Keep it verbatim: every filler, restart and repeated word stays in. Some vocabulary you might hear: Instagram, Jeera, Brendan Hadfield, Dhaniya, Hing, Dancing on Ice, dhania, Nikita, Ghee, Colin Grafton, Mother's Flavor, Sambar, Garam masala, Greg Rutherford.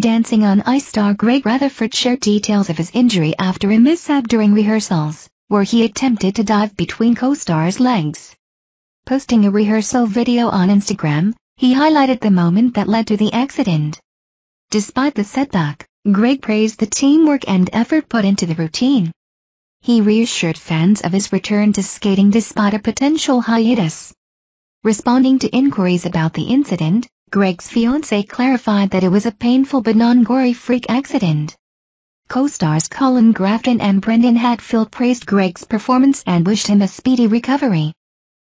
Dancing on Ice star Greg Rutherford shared details of his injury after a mishap during rehearsals, where he attempted to dive between co-stars' legs. Posting a rehearsal video on Instagram, he highlighted the moment that led to the accident. Despite the setback, Greg praised the teamwork and effort put into the routine. He reassured fans of his return to skating despite a potential hiatus. Responding to inquiries about the incident, Greg's fiancée clarified that it was a painful but non-gory freak accident. Co-stars Colin Grafton and Brendan Hadfield praised Greg's performance and wished him a speedy recovery.